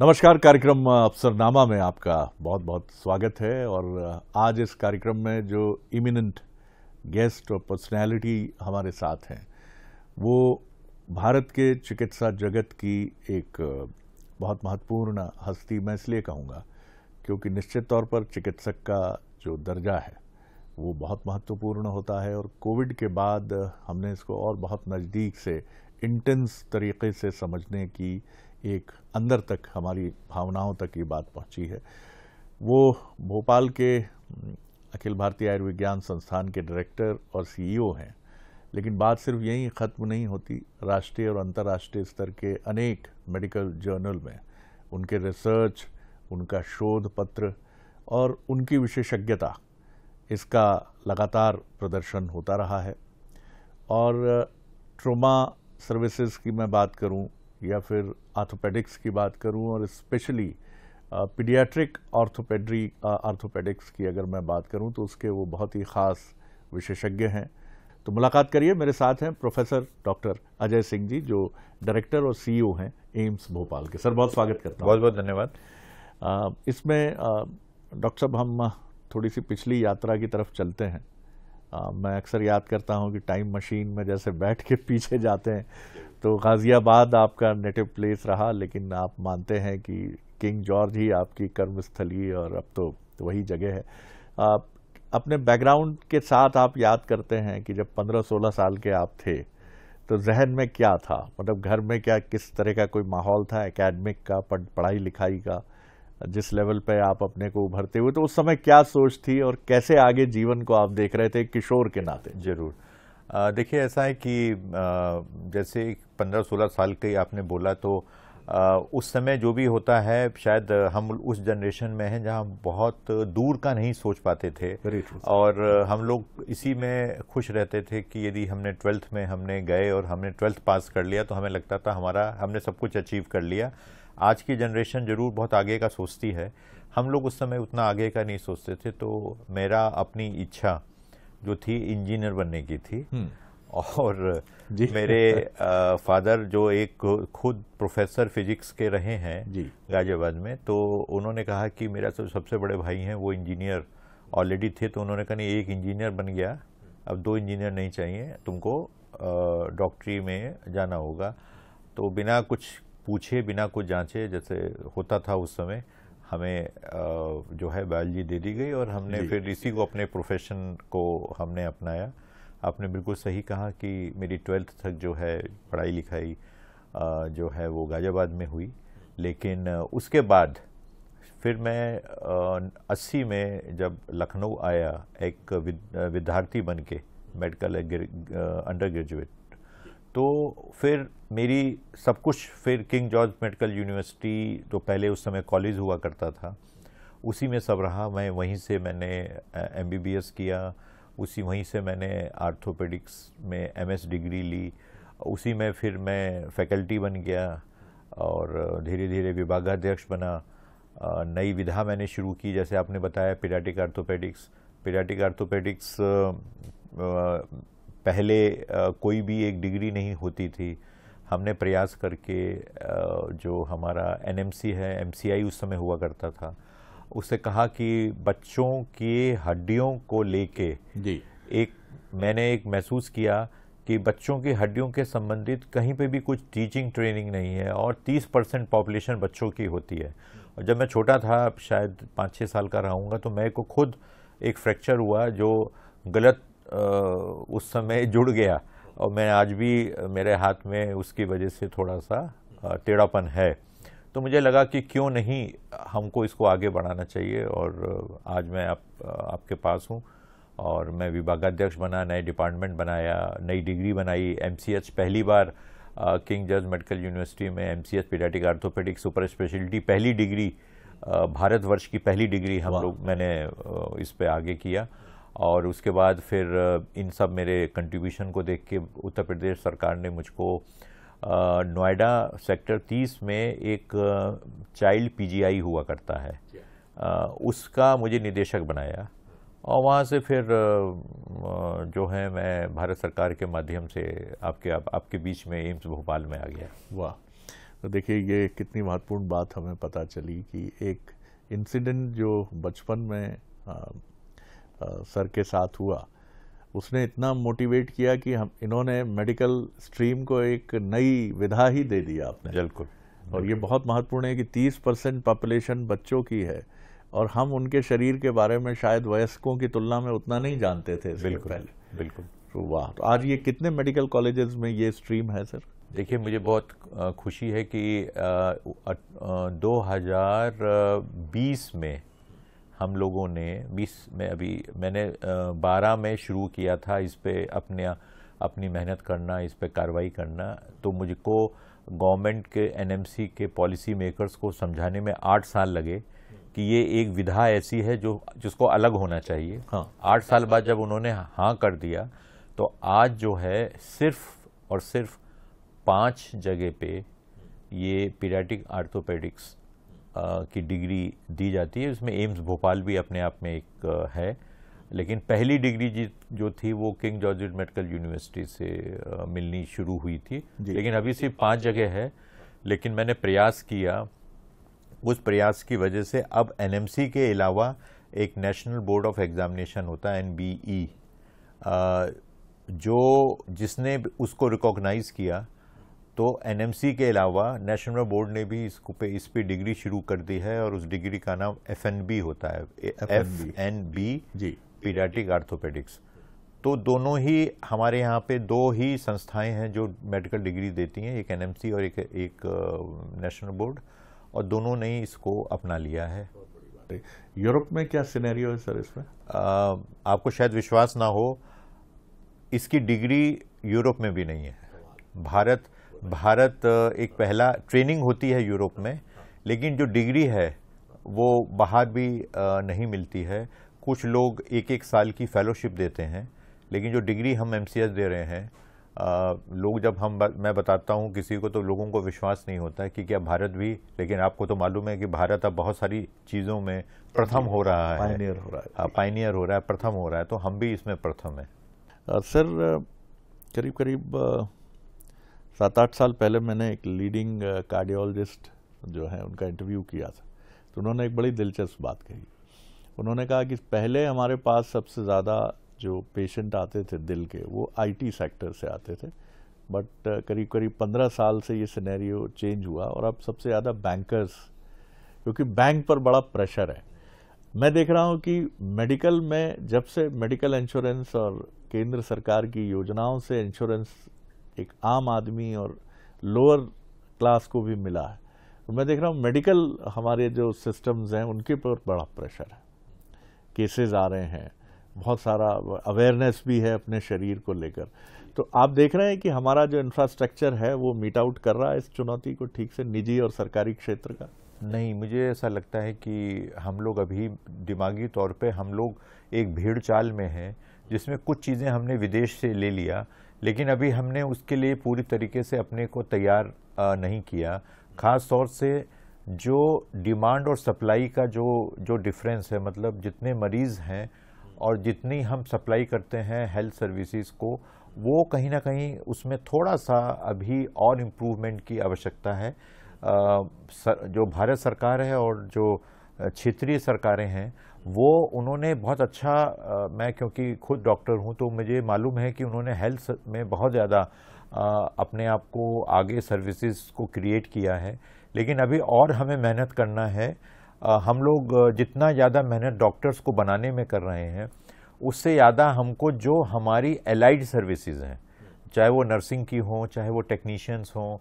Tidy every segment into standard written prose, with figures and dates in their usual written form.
नमस्कार। कार्यक्रम अफसरनामा में आपका बहुत बहुत स्वागत है। और आज इस कार्यक्रम में जो इमिनेंट गेस्ट और पर्सनैलिटी हमारे साथ हैं वो भारत के चिकित्सा जगत की एक बहुत महत्वपूर्ण हस्ती मैं इसलिए कहूँगा क्योंकि निश्चित तौर पर चिकित्सक का जो दर्जा है वो बहुत महत्वपूर्ण होता है। और कोविड के बाद हमने इसको और बहुत नज़दीक से इंटेंस तरीके से समझने की एक अंदर तक हमारी भावनाओं तक ये बात पहुंची है। वो भोपाल के अखिल भारतीय आयुर्विज्ञान संस्थान के डायरेक्टर और सीईओ हैं। लेकिन बात सिर्फ यहीं ख़त्म नहीं होती, राष्ट्रीय और अंतर्राष्ट्रीय स्तर के अनेक मेडिकल जर्नल में उनके रिसर्च, उनका शोध पत्र और उनकी विशेषज्ञता, इसका लगातार प्रदर्शन होता रहा है। और ट्रोमा सर्विसेज की मैं बात करूं या फिर आर्थोपेडिक्स की बात करूं और स्पेशली पीडियाट्रिक आर्थोपेडिक्स की अगर मैं बात करूं तो उसके वो बहुत ही ख़ास विशेषज्ञ हैं। तो मुलाकात करिए, मेरे साथ हैं प्रोफेसर डॉक्टर अजय सिंह जी जो डायरेक्टर और सीईओ हैं एम्स भोपाल के। सर बहुत स्वागत करता हूं। बहुत बहुत धन्यवाद। इसमें डॉक्टर साहब हम थोड़ी सी पिछली यात्रा की तरफ चलते हैं। मैं अक्सर याद करता हूं कि टाइम मशीन में जैसे बैठ के पीछे जाते हैं तो गाजियाबाद आपका नेटिव प्लेस रहा, लेकिन आप मानते हैं कि किंग जॉर्ज ही आपकी कर्मस्थली और अब तो वही जगह है। आप अपने बैकग्राउंड के साथ आप याद करते हैं कि जब 15-16 साल के आप थे तो जहन में क्या था, मतलब घर में क्या, किस तरह का कोई माहौल था एकेडमिक का, पढ़ाई लिखाई का, जिस लेवल पे आप अपने को उभरते हुए, तो उस समय क्या सोच थी और कैसे आगे जीवन को आप देख रहे थे किशोर के नाते? जरूर। देखिए ऐसा है कि जैसे 15-16 साल के आपने बोला तो उस समय जो भी होता है, शायद हम उस जनरेशन में हैं जहां बहुत दूर का नहीं सोच पाते थे और हम लोग इसी में खुश रहते थे कि यदि हमने 12th में हमने गए और हमने 12th पास कर लिया तो हमें लगता था हमने सब कुछ अचीव कर लिया। आज की जनरेशन ज़रूर बहुत आगे का सोचती है, हम लोग उस समय उतना आगे का नहीं सोचते थे। तो मेरा अपनी इच्छा जो थी इंजीनियर बनने की थी और मेरे फादर जो एक खुद प्रोफेसर फिजिक्स के रहे हैं गाजियाबाद में, तो उन्होंने कहा कि मेरा सबसे बड़े भाई हैं वो इंजीनियर ऑलरेडी थे, तो उन्होंने कहा नहीं एक इंजीनियर बन गया, अब दो इंजीनियर नहीं चाहिए, तुमको डॉक्टरी में जाना होगा। तो बिना कुछ पूछे बिना कुछ जांचे जैसे होता था उस समय, हमें जो है बायोलॉजी दे दी गई और हमने फिर इसी को अपने प्रोफेशन को हमने अपनाया। आपने बिल्कुल सही कहा कि मेरी 12th तक जो है पढ़ाई लिखाई जो है वो गाजियाबाद में हुई, लेकिन उसके बाद फिर मैं 80 में जब लखनऊ आया एक विद्यार्थी बन के मेडिकल अंडर ग्रेजुएट, तो फिर मेरी सब कुछ फिर किंग जॉर्ज मेडिकल यूनिवर्सिटी जो पहले उस समय कॉलेज हुआ करता था उसी में सब रहा। मैं वहीं से मैंने MBBS किया, वहीं से मैंने आर्थोपेडिक्स में MS डिग्री ली, उसी में फिर मैं फैकल्टी बन गया और धीरे धीरे विभागाध्यक्ष बना। नई विधा मैंने शुरू की, जैसे आपने बताया पीडियाट्रिक आर्थोपेडिक्स। पीडियाट्रिक आर्थोपेडिक्स पहले कोई भी एक डिग्री नहीं होती थी, हमने प्रयास करके जो हमारा NMC है, MCI उस समय हुआ करता था, उससे कहा कि बच्चों की हड्डियों को लेके मैंने महसूस किया कि बच्चों की हड्डियों के संबंधित कहीं पे भी कुछ टीचिंग ट्रेनिंग नहीं है और 30% पॉपुलेशन बच्चों की होती है। और जब मैं छोटा था, शायद 5-6 साल का रहूँगा, तो मेरे को खुद एक फ्रैक्चर हुआ जो गलत उस समय जुड़ गया और मैं आज भी मेरे हाथ में उसकी वजह से थोड़ा सा टेढ़ापन है। तो मुझे लगा कि क्यों नहीं हमको इसको आगे बढ़ाना चाहिए और आज मैं आपके पास हूँ और मैं विभागाध्यक्ष बना, नए डिपार्टमेंट बनाया, नई डिग्री बनाई। MCH पहली बार किंग जॉर्ज मेडिकल यूनिवर्सिटी में MCH paediatric orthopaedic super speciality पहली डिग्री, भारतवर्ष की पहली डिग्री मैंने इस पर आगे किया। और उसके बाद फिर इन सब मेरे कंट्रीब्यूशन को देख के उत्तर प्रदेश सरकार ने मुझको नोएडा सेक्टर 30 में एक चाइल्ड पीजीआई हुआ करता है उसका मुझे निदेशक बनाया। और वहाँ से फिर जो है मैं भारत सरकार के माध्यम से आपके बीच में एम्स भोपाल में आ गया। वाह, तो देखिए ये कितनी महत्वपूर्ण बात हमें पता चली कि एक इंसिडेंट जो बचपन में सर के साथ हुआ उसने इतना मोटिवेट किया कि हम इन्होंने मेडिकल स्ट्रीम को एक नई विधा ही दे दिया आपने। बिल्कुल। और ये बहुत महत्वपूर्ण है कि 30% पॉपुलेशन बच्चों की है और हम उनके शरीर के बारे में शायद वयस्कों की तुलना में उतना नहीं जानते थे। बिल्कुल पहले। बिल्कुल। तो वाह, तो आज ये कितने मेडिकल कॉलेजेस में ये स्ट्रीम है सर? देखिए मुझे बहुत खुशी है कि 2020 में हम लोगों ने 20 में अभी मैंने 12 में शुरू किया था इस पे अपनी मेहनत करना, इस पे कार्रवाई करना। तो मुझको गवर्नमेंट के एनएमसी के पॉलिसी मेकर्स को समझाने में 8 साल लगे कि ये एक विधा ऐसी है जो जिसको अलग होना चाहिए। हाँ, 8 साल बाद जब उन्होंने हाँ कर दिया तो आज जो है सिर्फ और सिर्फ 5 जगह पे ये पीडियाट्रिक आर्थोपेडिक्स की डिग्री दी जाती है। उसमें एम्स भोपाल भी अपने आप में एक है, लेकिन पहली डिग्री जो थी वो किंग जॉर्ज मेडिकल यूनिवर्सिटी से मिलनी शुरू हुई थी, लेकिन अभी सिर्फ 5 जगह है। लेकिन मैंने प्रयास किया, उस प्रयास की वजह से अब एनएमसी के अलावा एक नेशनल बोर्ड ऑफ एग्जामिनेशन होता है एनबीई, जो जिसने उसको रिकॉग्नाइज़ किया। तो एनएमसी के अलावा नेशनल बोर्ड ने भी इसको इस पे डिग्री शुरू कर दी है और उस डिग्री का नाम एफएनबी होता है, एफएनबी जी, पीडियाट्रिक आर्थोपेडिक्स। तो दोनों ही हमारे यहाँ पे 2 ही संस्थाएं हैं जो मेडिकल डिग्री देती हैं, एक एनएमसी और एक नेशनल बोर्ड, और दोनों ने इसको अपना लिया है। यूरोप में क्या सिनेरियो है सर इसमें? आपको शायद विश्वास ना हो, इसकी डिग्री यूरोप में भी नहीं है। भारत एक पहला ट्रेनिंग होती है यूरोप में, लेकिन जो डिग्री है वो बाहर भी नहीं मिलती है। कुछ लोग 1-1 साल की फेलोशिप देते हैं, लेकिन जो डिग्री हम एमसीएच दे रहे हैं, लोग जब मैं बताता हूँ किसी को तो लोगों को विश्वास नहीं होता है कि क्या भारत भी, लेकिन आपको तो मालूम है कि भारत अब बहुत सारी चीज़ों में प्रथम हो रहा है, पायनियर हो रहा है, प्रथम हो रहा है। तो हम भी इसमें प्रथम है। सर करीब करीब 7-8 साल पहले मैंने एक लीडिंग कार्डियोलॉजिस्ट जो है उनका इंटरव्यू किया था, तो उन्होंने एक बड़ी दिलचस्प बात कही। उन्होंने कहा कि पहले हमारे पास सबसे ज़्यादा जो पेशेंट आते थे दिल के वो आईटी सेक्टर से आते थे, बट करीब करीब 15 साल से ये सिनेरियो चेंज हुआ और अब सबसे ज़्यादा बैंकर्स, क्योंकि बैंक पर बड़ा प्रेशर है। मैं देख रहा हूँ कि मेडिकल में जब से मेडिकल इंश्योरेंस और केंद्र सरकार की योजनाओं से इंश्योरेंस एक आम आदमी और लोअर क्लास को भी मिला है, तो मैं देख रहा हूँ मेडिकल हमारे जो सिस्टम्स हैं उनके पर बड़ा प्रेशर है। केसेस आ रहे हैं, बहुत सारा अवेयरनेस भी है अपने शरीर को लेकर। तो आप देख रहे हैं कि हमारा जो इंफ्रास्ट्रक्चर है वो मीट आउट कर रहा है इस चुनौती को ठीक से, निजी और सरकारी क्षेत्र का? नहीं, मुझे ऐसा लगता है कि हम लोग अभी दिमागी तौर पे हम लोग एक भीड़ चाल में हैं, जिसमें कुछ चीज़ें हमने विदेश से ले लिया, लेकिन अभी हमने उसके लिए पूरी तरीके से अपने को तैयार नहीं किया। ख़ास तौर से जो डिमांड और सप्लाई का जो डिफरेंस है, मतलब जितने मरीज़ हैं और जितनी हम सप्लाई करते हैं हेल्थ सर्विसेज को, वो कहीं ना कहीं उसमें थोड़ा सा अभी और इम्प्रूवमेंट की आवश्यकता है। जो भारत सरकार है और जो क्षेत्रीय सरकारें हैं वो उन्होंने बहुत अच्छा, मैं क्योंकि खुद डॉक्टर हूं तो मुझे मालूम है कि उन्होंने हेल्थ में बहुत ज़्यादा अपने आप को आगे सर्विसेज को क्रिएट किया है, लेकिन अभी और हमें मेहनत करना है। हम लोग जितना ज़्यादा मेहनत डॉक्टर्स को बनाने में कर रहे हैं, उससे ज़्यादा हमको जो हमारी एलाइड सर्विसेज हैं, चाहे वो नर्सिंग की हों, चाहे वो टेक्नीशियंस हों,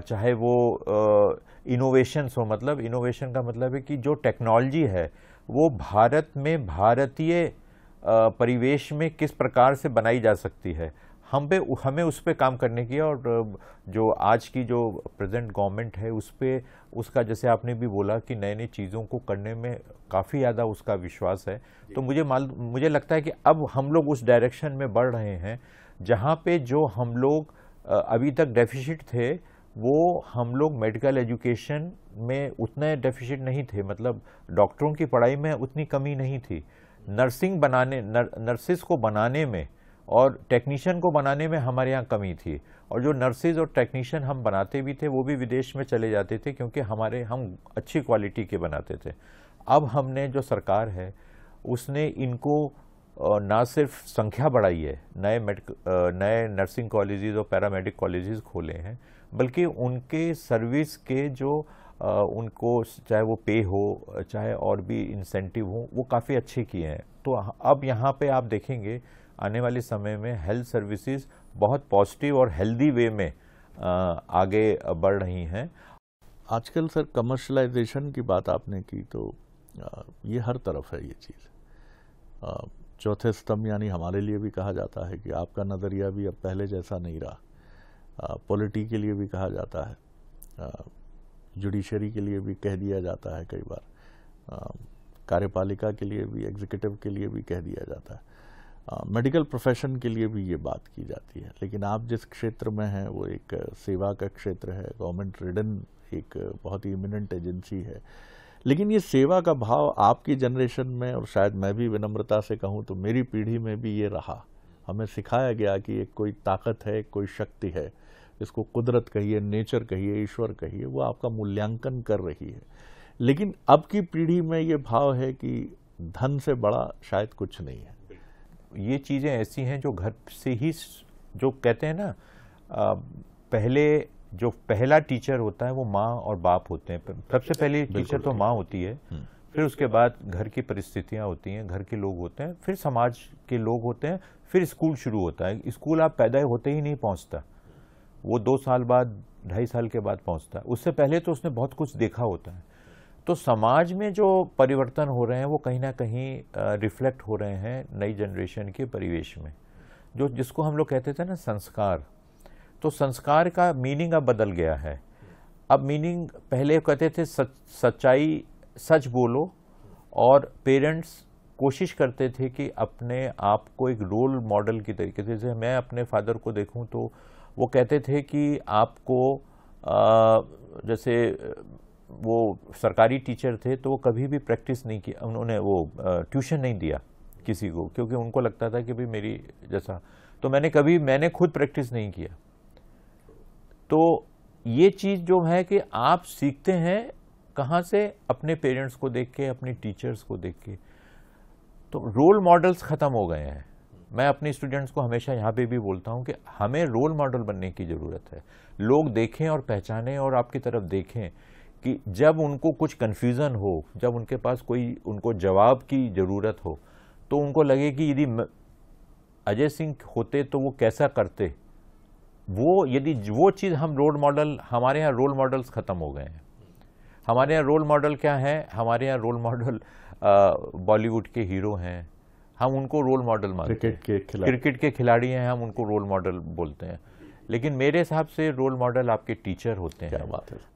चाहे वो इनोवेशंस हों, मतलब इनोवेशन का मतलब है कि जो टेक्नोलॉजी है वो भारत में भारतीय परिवेश में किस प्रकार से बनाई जा सकती है, हमें उस पर काम करने की। और जो आज की जो प्रेजेंट गवर्नमेंट है उस पर उसका, जैसे आपने भी बोला कि नए नई चीज़ों को करने में काफ़ी ज़्यादा उसका विश्वास है, तो मुझे लगता है कि अब हम लोग उस डायरेक्शन में बढ़ रहे हैं जहाँ पे जो हम लोग अभी तक डेफिसिट थे वो हम लोग मेडिकल एजुकेशन में उतने डेफिसिट नहीं थे, मतलब डॉक्टरों की पढ़ाई में उतनी कमी नहीं थी, नर्सेस को बनाने में और टेक्नीशियन को बनाने में हमारे यहाँ कमी थी, और जो नर्सेज और टेक्नीशियन हम बनाते भी थे वो भी विदेश में चले जाते थे क्योंकि हम अच्छी क्वालिटी के बनाते थे। अब हमने जो सरकार है उसने इनको ना सिर्फ संख्या बढ़ाई है, नए नर्सिंग कॉलेजेस और पैरामेडिक कॉलेजेस खोले हैं, बल्कि उनके सर्विस के जो उनको चाहे वो पे हो चाहे और भी इंसेंटिव हो वो काफ़ी अच्छे किए हैं। तो अब यहाँ पे आप देखेंगे आने वाले समय में हेल्थ सर्विसेज बहुत पॉजिटिव और हेल्दी वे में आगे बढ़ रही हैं। आजकल सर कमर्शलाइजेशन की बात आपने की, तो ये हर तरफ है ये चीज़। चौथे स्तंभ यानी हमारे लिए भी कहा जाता है कि आपका नज़रिया भी अब पहले जैसा नहीं रहा, पॉलिटी के लिए भी कहा जाता है, जुडिशरी के लिए भी कह दिया जाता है, कई बार कार्यपालिका के लिए भी, एग्जीक्यूटिव के लिए भी कह दिया जाता है, मेडिकल प्रोफेशन के लिए भी ये बात की जाती है। लेकिन आप जिस क्षेत्र में हैं वो एक सेवा का क्षेत्र है, गवर्नमेंट रिडन एक बहुत ही इमिनेंट एजेंसी है, लेकिन ये सेवा का भाव आपकी जनरेशन में, और शायद मैं भी विनम्रता से कहूँ तो मेरी पीढ़ी में भी ये रहा। हमें सिखाया गया कि एक कोई ताकत है, कोई शक्ति है, इसको कुदरत कहिए, नेचर कहिए, ईश्वर कहिए, वो आपका मूल्यांकन कर रही है। लेकिन अब की पीढ़ी में ये भाव है कि धन से बड़ा शायद कुछ नहीं है। ये चीज़ें ऐसी हैं जो घर से ही, जो कहते हैं ना, पहले जो पहला टीचर होता है वो माँ और बाप होते हैं। सबसे पहले टीचर तो माँ होती है, फिर उसके बाद घर की परिस्थितियाँ होती हैं, घर के लोग होते हैं, फिर समाज के लोग होते हैं, फिर स्कूल शुरू होता है। स्कूल आप पैदा होते ही नहीं पहुँचता, वो 2 साल बाद 2.5 साल के बाद पहुँचता है, उससे पहले तो उसने बहुत कुछ देखा होता है। तो समाज में जो परिवर्तन हो रहे हैं वो कहीं ना कहीं रिफ्लेक्ट हो रहे हैं नई जनरेशन के परिवेश में, जो जिसको हम लोग कहते थे ना संस्कार। तो संस्कार का मीनिंग अब बदल गया है। अब मीनिंग, पहले कहते थे सच्चाई, सच बोलो, और पेरेंट्स कोशिश करते थे कि अपने आप को एक रोल मॉडल की तरीके से, जैसे मैं अपने फादर को देखूँ तो वो कहते थे कि आपको जैसे वो सरकारी टीचर थे तो वो कभी भी प्रैक्टिस नहीं की, उन्होंने वो ट्यूशन नहीं दिया किसी को, क्योंकि उनको लगता था कि भाई मेरी जैसा, तो मैंने खुद प्रैक्टिस नहीं किया। तो ये चीज़ जो है कि आप सीखते हैं कहाँ से, अपने पेरेंट्स को देख के, अपने टीचर्स को देख के। तो रोल मॉडल्स ख़त्म हो गए हैं। मैं अपने स्टूडेंट्स को हमेशा यहाँ पे भी बोलता हूँ कि हमें रोल मॉडल बनने की ज़रूरत है। लोग देखें और पहचानें और आपकी तरफ देखें कि जब उनको कुछ कन्फ्यूज़न हो, जब उनके पास कोई उनको जवाब की ज़रूरत हो, तो उनको लगे कि यदि अजय सिंह होते तो वो कैसा करते। वो यदि वो चीज़ हम रोल मॉडल, हमारे यहाँ रोल मॉडल्स ख़त्म हो गए हैं। हमारे यहाँ रोल मॉडल क्या है? हमारे यहाँ रोल मॉडल बॉलीवुड के हीरो हैं, हम उनको रोल मॉडल मानते हैं। क्रिकेट के खिलाड़ी हैं, हम उनको रोल मॉडल बोलते हैं। लेकिन मेरे हिसाब से रोल मॉडल आपके टीचर होते हैं।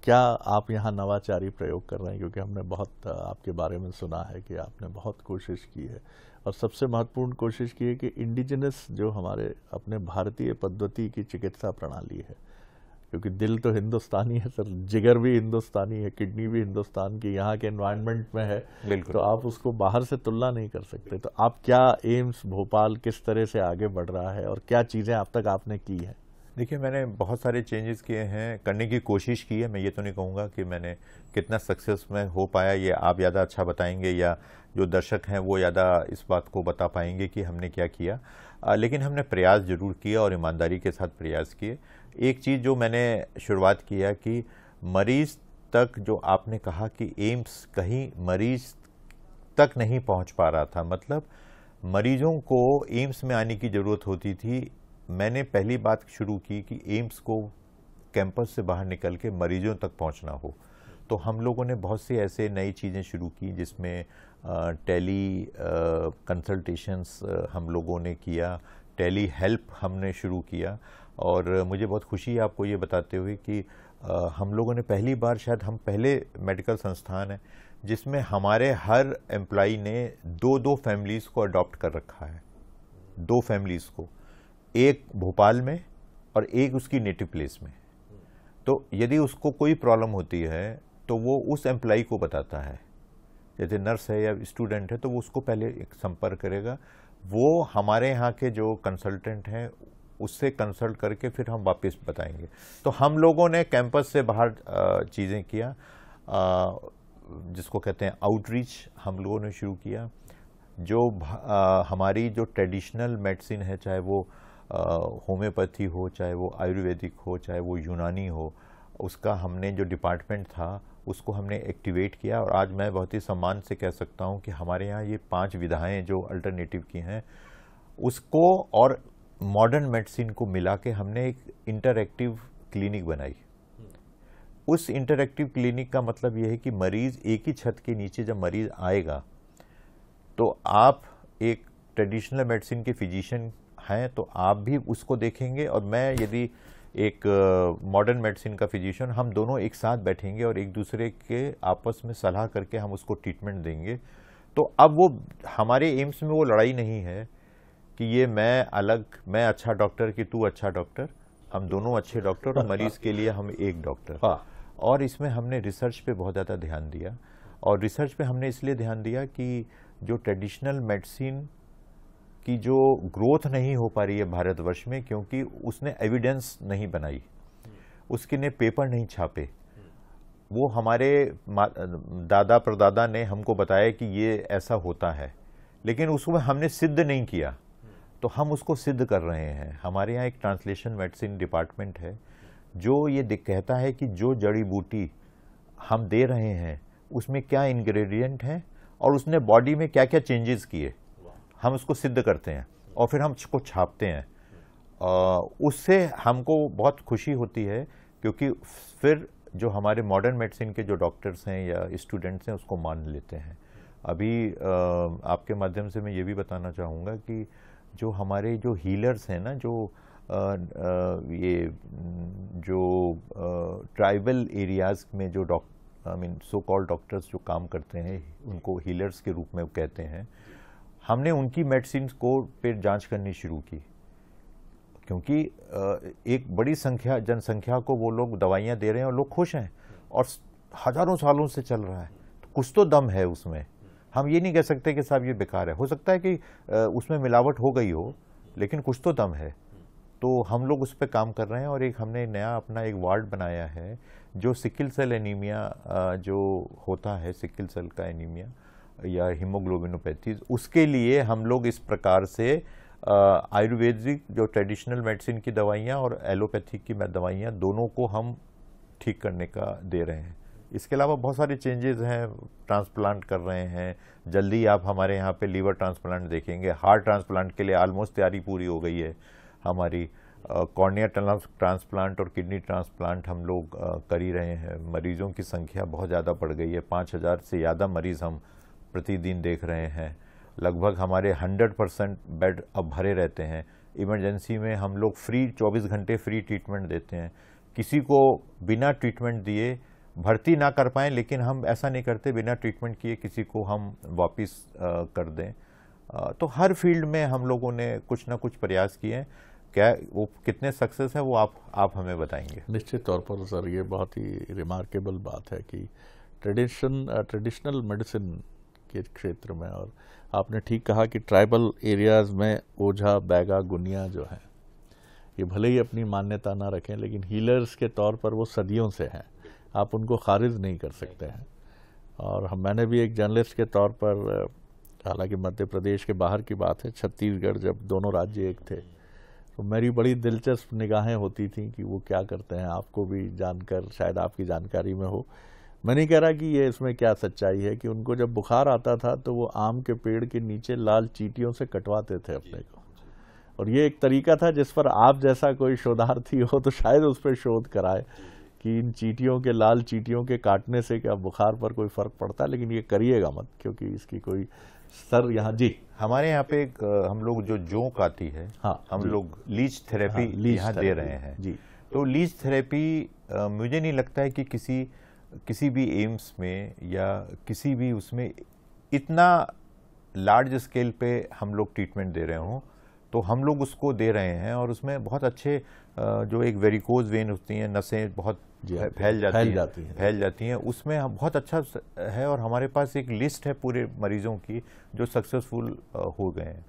क्या आप यहाँ नवाचारी प्रयोग कर रहे हैं? क्योंकि हमने बहुत आपके बारे में सुना है कि आपने बहुत कोशिश की है, और सबसे महत्वपूर्ण कोशिश की है कि इंडिजिनस जो हमारे अपने भारतीय पद्धति की चिकित्सा प्रणाली है, क्योंकि दिल तो हिंदुस्तानी है सर, जिगर भी हिंदुस्तानी है, किडनी भी हिंदुस्तान की यहाँ के एनवायरनमेंट में है, तो आप उसको बाहर से तुलना नहीं कर सकते। तो आप क्या एम्स भोपाल किस तरह से आगे बढ़ रहा है और क्या चीज़ें अब तक आपने की हैं? देखिए, मैंने बहुत सारे चेंजेस किए हैं, करने की कोशिश की है। मैं ये तो नहीं कहूँगा कि मैंने कितना सक्सेस में हो पाया, ये आप ज़्यादा अच्छा बताएंगे या जो दर्शक हैं वो ज़्यादा इस बात को बता पाएंगे कि हमने क्या किया। लेकिन हमने प्रयास ज़रूर किया और ईमानदारी के साथ प्रयास किए। एक चीज़ जो मैंने शुरुआत किया कि मरीज़ तक, जो आपने कहा कि एम्स कहीं मरीज़ तक नहीं पहुँच पा रहा था, मतलब मरीज़ों को एम्स में आने की ज़रूरत होती थी। मैंने पहली बात शुरू की कि एम्स को कैंपस से बाहर निकल के मरीजों तक पहुंचना हो, तो हम लोगों ने बहुत से ऐसे नई चीज़ें शुरू की जिसमें टेली कंसल्टेशंस हम लोगों ने किया, टेली हेल्प हमने शुरू किया। और मुझे बहुत खुशी है आपको ये बताते हुए कि हम लोगों ने पहली बार, शायद हम पहले मेडिकल संस्थान है जिसमें हमारे हर एम्प्लॉई ने 2-2 फैमिलीज़ को अडॉप्ट कर रखा है, 2 फैमिलीज़ को, एक भोपाल में और एक उसकी नेटिव प्लेस में। तो यदि उसको कोई प्रॉब्लम होती है तो वो उस एम्प्लॉई को बताता है, जैसे नर्स है या स्टूडेंट है तो वो उसको पहले एक संपर्क करेगा, वो हमारे यहाँ के जो कंसल्टेंट हैं उससे कंसल्ट करके फिर हम वापस बताएंगे। तो हम लोगों ने कैंपस से बाहर चीज़ें किया, जिसको कहते हैं आउटरीच हम लोगों ने शुरू किया। जो हमारी जो ट्रेडिशनल मेडिसिन है, चाहे वो होम्योपैथी हो, चाहे वो आयुर्वेदिक हो, चाहे वो यूनानी हो, उसका हमने जो डिपार्टमेंट था उसको हमने एक्टिवेट किया। और आज मैं बहुत ही सम्मान से कह सकता हूं कि हमारे यहाँ ये 5 विधाएँ जो अल्टरनेटिव की हैं उसको और मॉडर्न मेडिसिन को मिला के हमने एक इंटरएक्टिव क्लिनिक बनाई। उस इंटरएक्टिव क्लिनिक का मतलब यह है कि मरीज़ एक ही छत के नीचे जब मरीज़ आएगा तो आप एक ट्रेडिशनल मेडिसिन के फिजिशियन हैं तो आप भी उसको देखेंगे और मैं यदि एक मॉडर्न मेडिसिन का फिजिशियन, हम दोनों एक साथ बैठेंगे और एक दूसरे के आपस में सलाह करके हम उसको ट्रीटमेंट देंगे। तो अब वो हमारे एम्स में वो लड़ाई नहीं है कि ये मैं अलग, मैं अच्छा डॉक्टर कि तू अच्छा डॉक्टर, हम दोनों अच्छे डॉक्टर और मरीज़ के लिए हम एक डॉक्टर। और इसमें हमने रिसर्च पे बहुत ज़्यादा ध्यान दिया और रिसर्च पे हमने इसलिए ध्यान दिया कि जो ट्रेडिशनल मेडिसिन की जो ग्रोथ नहीं हो पा रही है भारतवर्ष में, क्योंकि उसने एविडेंस नहीं बनाई, उसके ने पेपर नहीं छापे। वो हमारे दादा परदादा ने हमको बताया कि ये ऐसा होता है, लेकिन उसको हमने सिद्ध नहीं किया, तो हम उसको सिद्ध कर रहे हैं। हमारे यहाँ एक ट्रांसलेशन मेडिसिन डिपार्टमेंट है जो ये कहता है कि जो जड़ी बूटी हम दे रहे हैं उसमें क्या इंग्रेडिएंट हैं और उसने बॉडी में क्या क्या चेंजेस किए, हम उसको सिद्ध करते हैं और फिर हम उसको छापते हैं। उससे हमको बहुत खुशी होती है, क्योंकि फिर जो हमारे मॉडर्न मेडिसिन के जो डॉक्टर्स हैं या स्टूडेंट्स हैं उसको मान लेते हैं। अभी आपके माध्यम से मैं ये भी बताना चाहूँगा कि जो हमारे जो हीलर्स हैं ना, जो ये जो ट्राइबल एरियाज़ में जो सो कॉल्ड डॉक्टर्स जो काम करते हैं उनको हीलर्स के रूप में कहते हैं, हमने उनकी मेडिसिन को फिर जांच करनी शुरू की, क्योंकि एक बड़ी संख्या जनसंख्या को वो लोग दवाइयाँ दे रहे हैं और लोग खुश हैं और हज़ारों सालों से चल रहा है, तो कुछ तो दम है उसमें। हम ये नहीं कह सकते कि साहब ये बेकार है, हो सकता है कि उसमें मिलावट हो गई हो, लेकिन कुछ तो दम है। तो हम लोग उस पर काम कर रहे हैं और एक हमने नया अपना एक वार्ड बनाया है जो सिकिल सेल एनीमिया जो होता है, सिकिल सेल का एनीमिया या हीमोग्लोबिनोपैथीज, उसके लिए हम लोग इस प्रकार से आयुर्वेदिक जो ट्रेडिशनल मेडिसिन की दवाइयाँ और एलोपैथिक की दवाइयाँ दोनों को हम ठीक करने का दे रहे हैं। इसके अलावा बहुत सारे चेंजेस हैं, ट्रांसप्लांट कर रहे हैं, जल्दी आप हमारे यहाँ पे लीवर ट्रांसप्लांट देखेंगे, हार्ट ट्रांसप्लांट के लिए ऑलमोस्ट तैयारी पूरी हो गई है हमारी, कॉर्निया ट्रांसप्लांट और किडनी ट्रांसप्लांट हम लोग कर ही रहे हैं। मरीज़ों की संख्या बहुत ज़्यादा बढ़ गई है, 5000 से ज़्यादा मरीज़ हम प्रतिदिन देख रहे हैं, लगभग हमारे 100% बेड अब भरे रहते हैं। इमरजेंसी में हम लोग फ्री 24 घंटे फ्री ट्रीटमेंट देते हैं, किसी को बिना ट्रीटमेंट दिए भर्ती ना कर पाएँ, लेकिन हम ऐसा नहीं करते बिना ट्रीटमेंट किए किसी को हम वापस कर दें। तो हर फील्ड में हम लोगों ने कुछ ना कुछ प्रयास किए हैं, क्या वो कितने सक्सेस हैं वो आप हमें बताएंगे। निश्चित तौर पर सर ये बहुत ही रिमार्केबल बात है कि ट्रेडिशनल मेडिसिन के क्षेत्र में, और आपने ठीक कहा कि ट्राइबल एरियाज़ में ओझा बैगा गुनिया जो है ये भले ही अपनी मान्यता ना रखें, लेकिन हीलर्स के तौर पर वो सदियों से हैं, आप उनको खारिज नहीं कर सकते हैं। और मैंने भी एक जर्नलिस्ट के तौर पर, हालांकि मध्य प्रदेश के बाहर की बात है, छत्तीसगढ़ जब दोनों राज्य एक थे तो मेरी बड़ी दिलचस्प निगाहें होती थी कि वो क्या करते हैं, आपको भी जानकर शायद आपकी जानकारी में हो। मैं नहीं कह रहा कि ये इसमें क्या सच्चाई है कि उनको जब बुखार आता था तो वो आम के पेड़ के नीचे लाल चींटियों से कटवाते थे अपने को, और ये एक तरीका था जिस पर आप जैसा कोई शोधार्थी हो तो शायद उस पर शोध कराए कि इन चींटियों के लाल चींटियों के काटने से क्या बुखार पर कोई फ़र्क पड़ता है, लेकिन ये करिएगा मत क्योंकि इसकी कोई सर यहाँ जी हमारे यहाँ पे एक हम लोग जो जोंक आती है, हाँ हम लोग लीच थेरेपी यहाँ दे रहे हैं जी। तो लीच थेरेपी मुझे नहीं लगता है कि किसी भी एम्स में या किसी भी उसमें इतना लार्ज स्केल पे हम लोग ट्रीटमेंट दे रहे हों, तो हम लोग उसको दे रहे हैं। और उसमें बहुत अच्छे जो एक वेरिकोज वेन होती हैं, नसें बहुत फैल जाती हैं, उसमें बहुत अच्छा है। और हमारे पास एक लिस्ट है पूरे मरीजों की जो सक्सेसफुल हो गए हैं।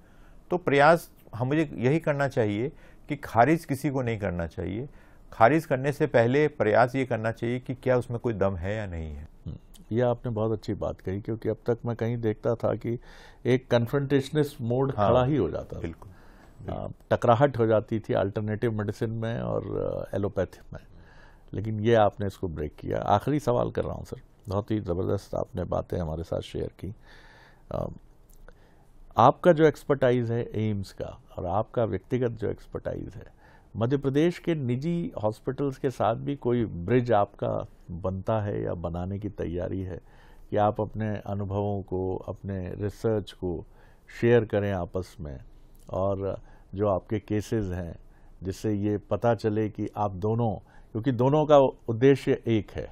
तो प्रयास मुझे यही करना चाहिए कि खारिज किसी को नहीं करना चाहिए, खारिज करने से पहले प्रयास ये करना चाहिए कि क्या उसमें कोई दम है या नहीं है। यह आपने बहुत अच्छी बात कही, क्योंकि अब तक मैं कहीं देखता था कि एक कन्फ्रंटेशनिस्ट मोड खड़ा ही हो जाता था। बिल्कुल। टकराहट हो जाती थी अल्टरनेटिव मेडिसिन में और एलोपैथी में, लेकिन ये आपने इसको ब्रेक किया। आखिरी सवाल कर रहा हूँ सर, बहुत ही ज़बरदस्त आपने बातें हमारे साथ शेयर की। आपका जो एक्सपर्टाइज है एम्स का और आपका व्यक्तिगत जो एक्सपर्टाइज है, मध्य प्रदेश के निजी हॉस्पिटल्स के साथ भी कोई ब्रिज आपका बनता है या बनाने की तैयारी है कि आप अपने अनुभवों को, अपने रिसर्च को शेयर करें आपस में, और जो आपके केसेस हैं जिससे ये पता चले कि आप दोनों, क्योंकि दोनों का उद्देश्य एक है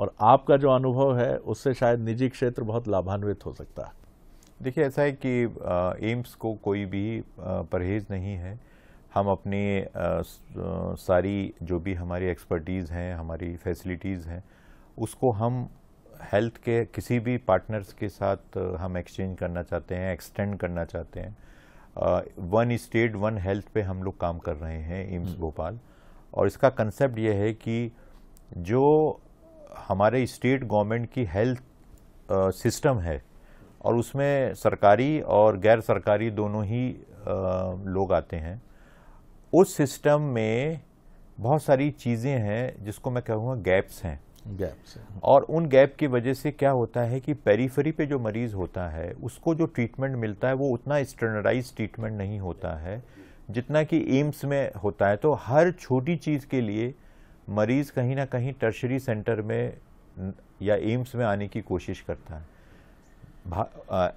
और आपका जो अनुभव है उससे शायद निजी क्षेत्र बहुत लाभान्वित हो सकता है। देखिए, ऐसा है कि एम्स को कोई भी परहेज नहीं है। हम अपने सारी जो भी हमारी एक्सपर्टीज़ हैं, हमारी फैसिलिटीज़ हैं, उसको हम हेल्थ के किसी भी पार्टनर्स के साथ हम एक्सचेंज करना चाहते हैं, एक्सटेंड करना चाहते हैं। वन स्टेट वन हेल्थ पे हम लोग काम कर रहे हैं एम्स भोपाल, और इसका कंसेप्ट ये है कि जो हमारे स्टेट गवर्नमेंट की हेल्थ सिस्टम है और उसमें सरकारी और गैर सरकारी दोनों ही लोग आते हैं, उस सिस्टम में बहुत सारी चीज़ें हैं जिसको मैं कहूँगा गैप्स हैं। गैप्स हैं, और उन गैप की वजह से क्या होता है कि पेरीफरी पे जो मरीज़ होता है उसको जो ट्रीटमेंट मिलता है वो उतना स्टैंडर्डाइज ट्रीटमेंट नहीं होता है जितना कि एम्स में होता है। तो हर छोटी चीज़ के लिए मरीज़ कहीं ना कहीं टर्शरी सेंटर में या एम्स में आने की कोशिश करता है।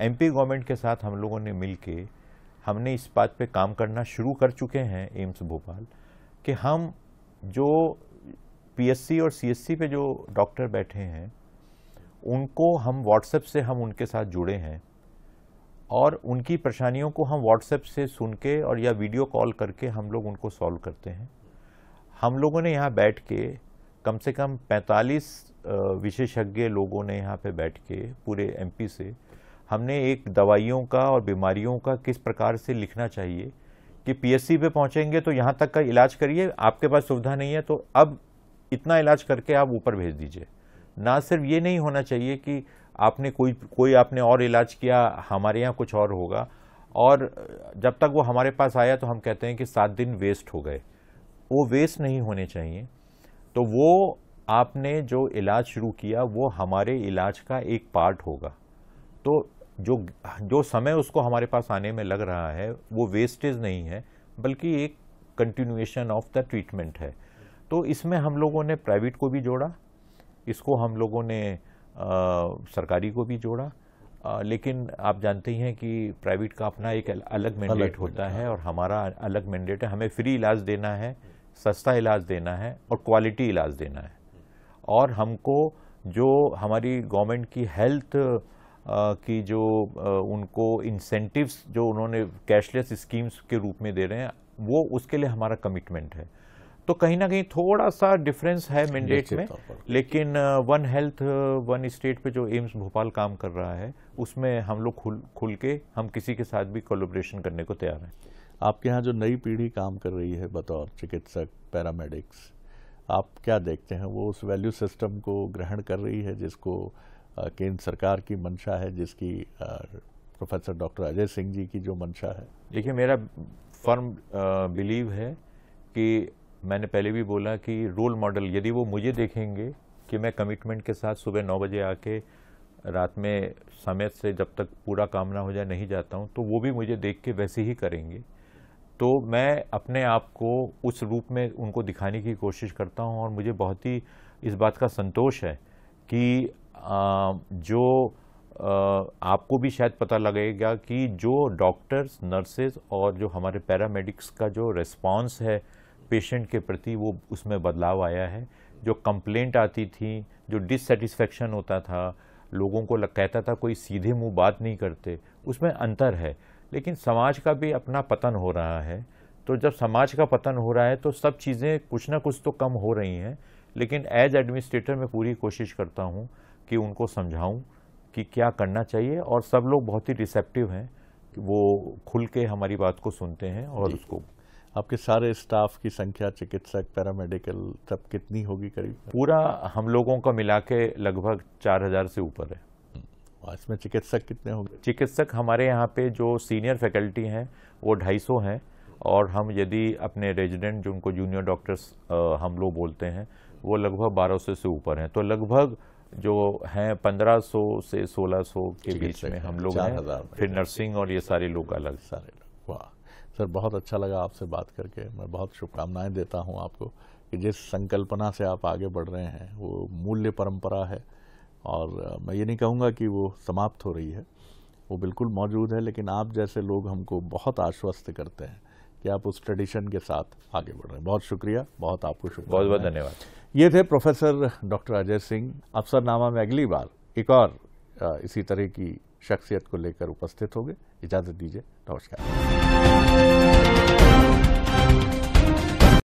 एमपी गवर्नमेंट के साथ हम लोगों ने मिलके हमने इस बात पे काम करना शुरू कर चुके हैं एम्स भोपाल कि हम जो पीएससी और सीएससी पे जो डॉक्टर बैठे हैं उनको हम व्हाट्सएप से हम उनके साथ जुड़े हैं और उनकी परेशानियों को हम व्हाट्सएप से सुन के और या वीडियो कॉल करके हम लोग उनको सॉल्व करते हैं। हम लोगों ने यहाँ बैठ के कम 45 विशेषज्ञ लोगों ने यहाँ पे बैठ के पूरे एमपी से हमने एक दवाइयों का और बीमारियों का किस प्रकार से लिखना चाहिए कि पीएससी पे पहुँचेंगे तो यहाँ तक का इलाज करिए, आपके पास सुविधा नहीं है तो अब इतना इलाज करके आप ऊपर भेज दीजिए। ना सिर्फ ये नहीं होना चाहिए कि आपने आपने और इलाज किया, हमारे यहाँ कुछ और होगा, और जब तक वो हमारे पास आया तो हम कहते हैं कि 7 दिन वेस्ट हो गए। वो वेस्ट नहीं होने चाहिए। तो वो आपने जो इलाज शुरू किया वो हमारे इलाज का एक पार्ट होगा। तो जो समय उसको हमारे पास आने में लग रहा है वो वेस्टेज नहीं है बल्कि एक कंटिन्यूएशन ऑफ द ट्रीटमेंट है। तो इसमें हम लोगों ने प्राइवेट को भी जोड़ा, इसको हम लोगों ने सरकारी को भी जोड़ा, लेकिन आप जानते ही हैं कि प्राइवेट का अपना एक अलग मैंडेट होता है और हमारा अलग मैंडेट है। हमें फ्री इलाज देना है, सस्ता इलाज देना है और क्वालिटी इलाज देना है, और हमको जो हमारी गवर्नमेंट की हेल्थ की जो उनको इंसेंटिव्स जो उन्होंने कैशलेस स्कीम्स के रूप में दे रहे हैं वो उसके लिए हमारा कमिटमेंट है। तो कहीं ना कहीं थोड़ा सा डिफरेंस है मैंडेट में, लेकिन वन हेल्थ वन स्टेट पे जो एम्स भोपाल काम कर रहा है उसमें हम लोग खुल के हम किसी के साथ भी कोलैबोरेशन करने को तैयार हैं। आपके यहाँ जो नई पीढ़ी काम कर रही है बतौर चिकित्सक, पैरामेडिक्स, आप क्या देखते हैं? वो उस वैल्यू सिस्टम को ग्रहण कर रही है जिसको केंद्र सरकार की मंशा है, जिसकी प्रोफेसर डॉक्टर अजय सिंह जी की जो मंशा है? देखिए, मेरा फर्म बिलीव है कि मैंने पहले भी बोला कि रोल मॉडल, यदि वो मुझे देखेंगे कि मैं कमिटमेंट के साथ सुबह 9 बजे आके रात में समय से जब तक पूरा काम ना हो जाए नहीं जाता हूँ, तो वो भी मुझे देख के वैसे ही करेंगे। तो मैं अपने आप को उस रूप में उनको दिखाने की कोशिश करता हूँ और मुझे बहुत ही इस बात का संतोष है कि आपको भी शायद पता लगेगा कि जो डॉक्टर्स, नर्सेज और जो हमारे पैरामेडिक्स का जो रिस्पांस है पेशेंट के प्रति वो उसमें बदलाव आया है। जो कंप्लेंट आती थी, जो डिससेटिस्फेक्शन होता था, लोगों को कहता था कोई सीधे मुंह बात नहीं करते, उसमें अंतर है। लेकिन समाज का भी अपना पतन हो रहा है, तो जब समाज का पतन हो रहा है तो सब चीज़ें कुछ ना कुछ तो कम हो रही हैं। लेकिन एज एडमिनिस्ट्रेटर मैं पूरी कोशिश करता हूँ कि उनको समझाऊं कि क्या करना चाहिए, और सब लोग बहुत ही रिसेप्टिव हैं। वो खुल के हमारी बात को सुनते हैं। और उसको आपके सारे स्टाफ की संख्या, चिकित्सक, पैरामेडिकल, सब कितनी होगी? करीब पूरा हम लोगों का मिला के लगभग 4000 से ऊपर है। इसमें चिकित्सक कितने होंगे? चिकित्सक हमारे यहाँ पे जो सीनियर फैकल्टी हैं वो 250 हैं, और हम यदि अपने रेजिडेंट जो उनको जूनियर डॉक्टर्स हम लोग बोलते हैं वो लगभग 1200 से ऊपर हैं। तो लगभग जो हैं 1500 से 1600 के बीच में हम लोग हैं, फिर नर्सिंग और ये सारे लोग अलग। सारे लोग। वाह सर, बहुत अच्छा लगा आपसे बात करके। मैं बहुत शुभकामनाएं देता हूँ आपको कि जिस संकल्पना से आप आगे बढ़ रहे हैं वो मूल्य परंपरा है, और मैं ये नहीं कहूँगा कि वो समाप्त हो रही है, वो बिल्कुल मौजूद है। लेकिन आप जैसे लोग हमको बहुत आश्वस्त करते हैं कि आप उस ट्रेडिशन के साथ आगे बढ़ रहे हैं। बहुत शुक्रिया, बहुत आपको शुक्रिया, बहुत बहुत धन्यवाद। ये थे प्रोफेसर डॉक्टर अजय सिंह। अफसरनामा में अगली बार एक और इसी तरह की शख्सियत को लेकर उपस्थित होंगे। इजाज़त दीजिए, नमस्कार।